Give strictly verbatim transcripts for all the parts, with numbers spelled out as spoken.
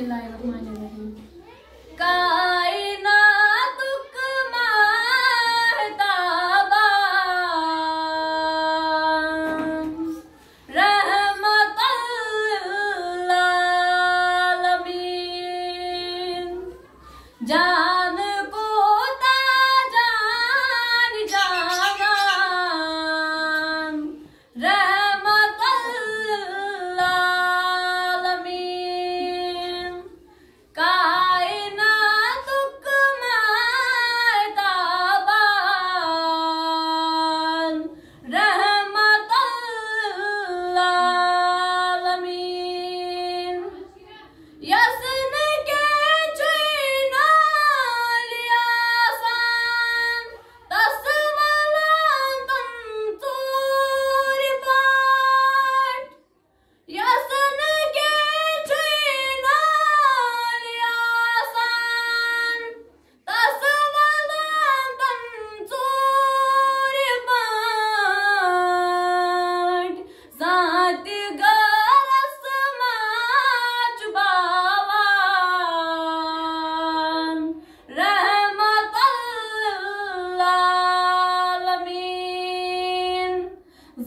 बिस्मिल्लाहिर्रहमानिर्रहीम। कायनातुक महताबान रहमतल लिल आलमीन। जान को ता जान जानान रहमतल लिल आलमीन। कायनातुक महताबान रहमतल लिल आलमीन। यसन के चुना लिया सान तस्मलां तूरी पाट। यसन के चुना लिया सान तस्मलां तूरी पाट। जाति गरस माच बावान रहमतल लिल आलमीन।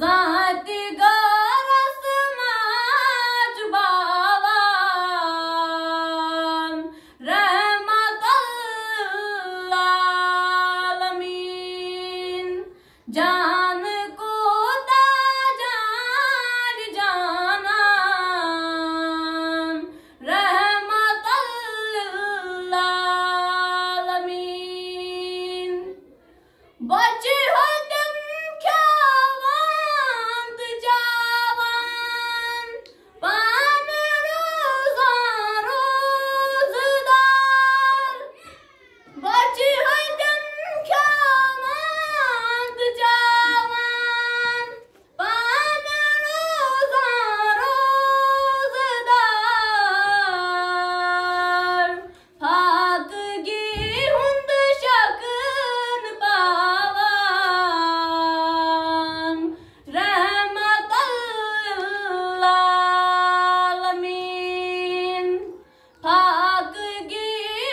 जाति गरस माच बावान रहमतल लिल आलमीन। जान को ता जान जानान रहमतल लिल आलमीन। वजहतन ख्यावांत जावान पान रोजा रोजदार। वजहतन ख्यावांत जावान पान रोजा रोजदार। फाकगी हुंद शकन पावान रहमतल लिल आलमीन। फाकगी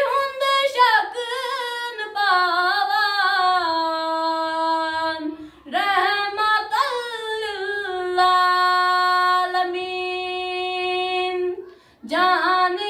हुंद शकन पावान रहमतल लिल आलमीन। जाने